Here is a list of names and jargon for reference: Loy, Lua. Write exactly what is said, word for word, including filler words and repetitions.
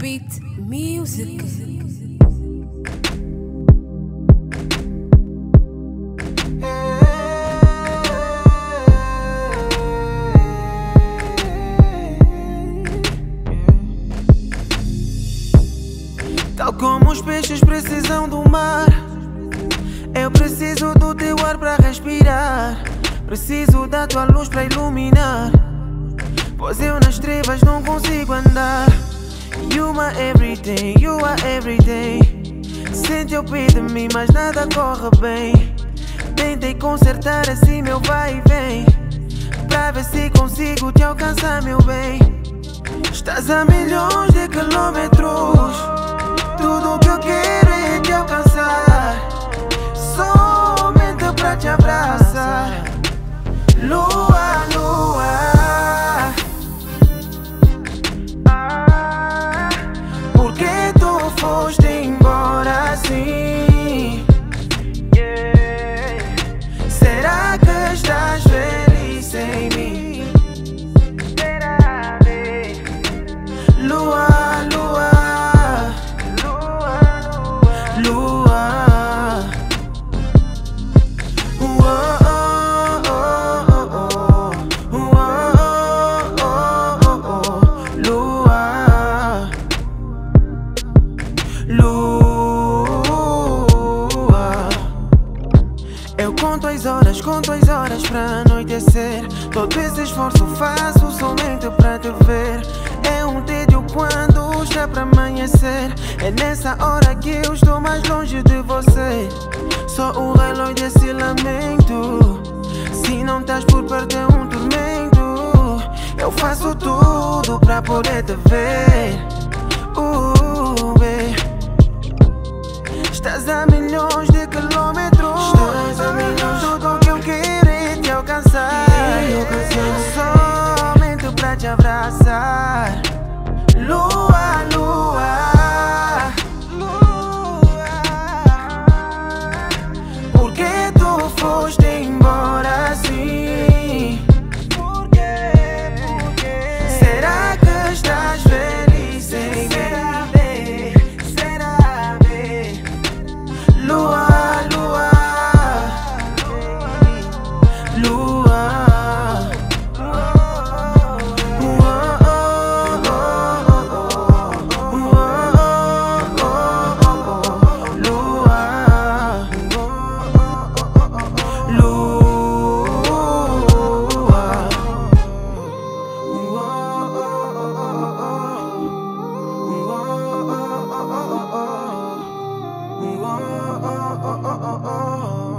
Beat Music. Tal como os peixes precisam do mar, eu preciso do teu ar para respirar. Preciso da tua luz para iluminar, pois eu nas trevas não consigo andar. You my everything, you are everything. Sente o pé de mim, mas nada corre bem. Tentei consertar assim meu vai e vem, pra ver se consigo te alcançar, meu bem. Estás a milhões de quilômetros, tudo que eu quero é te alcançar, somente pra te abraçar. Lua, lua, foste embora assim, yeah. Será que estás feliz sem mim? Será, baby? Lua, lua, lua, lua, lua. Conto as horas pra anoitecer. Todo esse esforço faço somente pra te ver. É um tédio quando está pra amanhecer. É nessa hora que eu estou mais longe de você. Só o rei Loi desse lamento. Se não estás por perto é um tormento. Eu faço tudo pra poder te ver. uh, baby. Estás a milhões de quilômetros. Estás a milhões de quilômetros. Alcançar, somente pra te abraçar. Lua, lua, lua, porque tu foste embora assim? Por quê? Por quê? Será que estás feliz sem mim? Será, bem? Lua, lua, oh, oh, oh, oh.